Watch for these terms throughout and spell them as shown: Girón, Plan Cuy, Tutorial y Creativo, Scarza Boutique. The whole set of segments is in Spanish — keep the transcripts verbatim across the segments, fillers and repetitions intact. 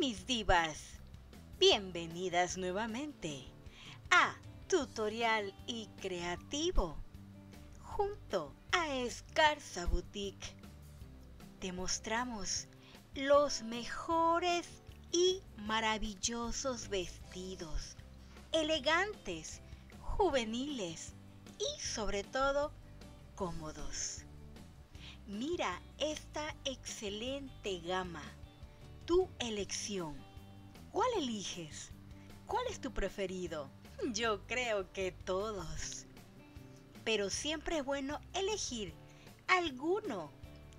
mis divas, bienvenidas nuevamente a Tutorial y Creativo junto a Scarza Boutique. Te mostramos los mejores y maravillosos vestidos, elegantes, juveniles y sobre todo cómodos. Mira esta excelente gama, tu elección. ¿Cuál eliges? ¿Cuál es tu preferido? Yo creo que todos. Pero siempre es bueno elegir alguno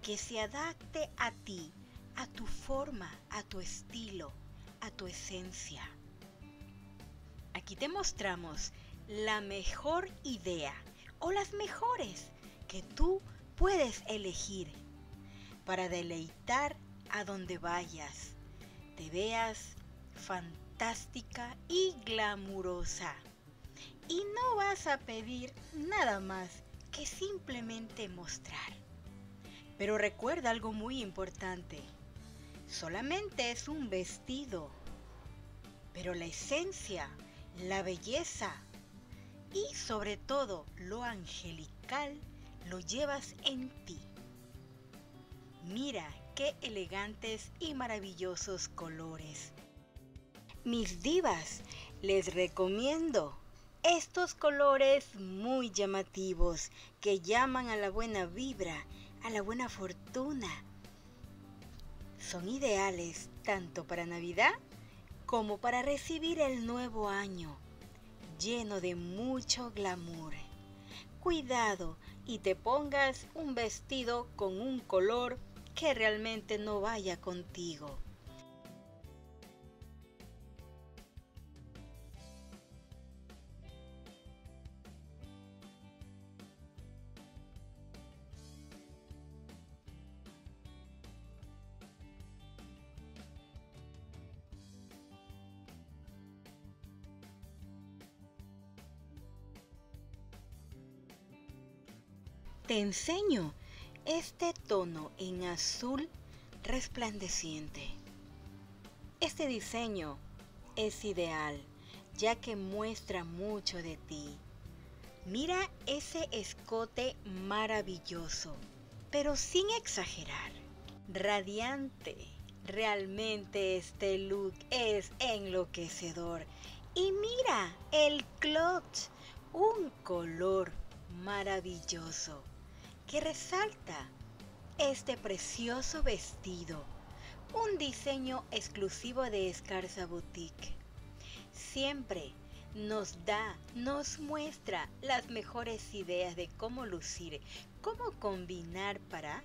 que se adapte a ti, a tu forma, a tu estilo, a tu esencia. Aquí te mostramos la mejor idea o las mejores que tú puedes elegir para deleitar a donde vayas, te veas fantástica y glamurosa. Y no vas a pedir nada más que simplemente mostrar. Pero recuerda algo muy importante. Solamente es un vestido, pero la esencia, la belleza y sobre todo lo angelical lo llevas en ti. Mira qué elegantes y maravillosos colores. Mis divas, les recomiendo estos colores muy llamativos que llaman a la buena vibra, a la buena fortuna. Son ideales tanto para Navidad como para recibir el nuevo año, lleno de mucho glamour. Cuidado y te pongas un vestido con un color que realmente no vaya contigo. Te enseño este tono en azul resplandeciente. Este diseño es ideal ya que muestra mucho de ti. Mira ese escote maravilloso, pero sin exagerar. Radiante, realmente este look es enloquecedor. Y mira el clutch, un color maravilloso que resalta este precioso vestido, un diseño exclusivo de Scarza Boutique. Siempre nos da, nos muestra las mejores ideas de cómo lucir, cómo combinar para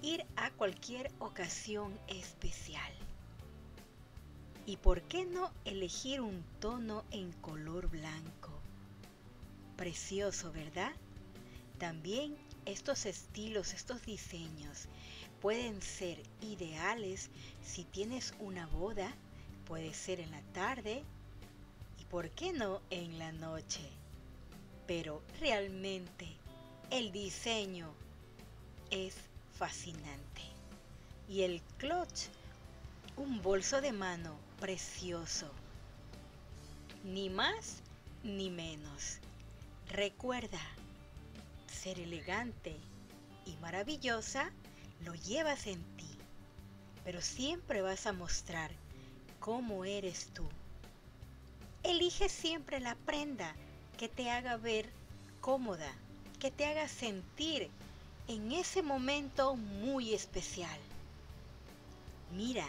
ir a cualquier ocasión especial. ¿Y por qué no elegir un tono en color blanco? Precioso, ¿verdad? También estos estilos, estos diseños pueden ser ideales si tienes una boda, puede ser en la tarde y por qué no en la noche. Pero realmente el diseño es fascinante. Y el clutch, un bolso de mano precioso. Ni más ni menos. Recuerda, ser elegante y maravillosa lo llevas en ti, pero siempre vas a mostrar cómo eres tú. Elige siempre la prenda que te haga ver cómoda, que te haga sentir en ese momento muy especial. Mira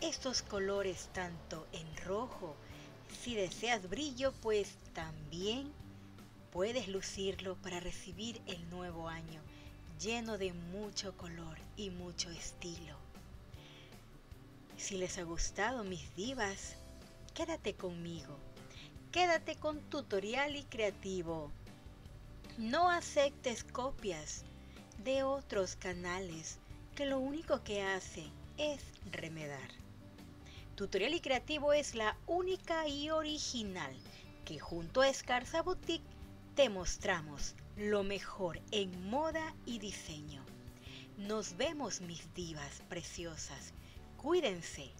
estos colores tanto en rojo, si deseas brillo pues también puedes lucirlo para recibir el nuevo año, lleno de mucho color y mucho estilo. Si les ha gustado, mis divas, quédate conmigo. Quédate con Tutorial y Creativo. No aceptes copias de otros canales que lo único que hacen es remedar. Tutorial y Creativo es la única y original que junto a Scarza Boutique te mostramos lo mejor en moda y diseño. Nos vemos, mis divas preciosas. Cuídense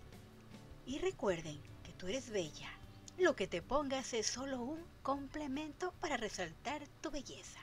Y recuerden que tú eres bella. Lo que te pongas es solo un complemento para resaltar tu belleza.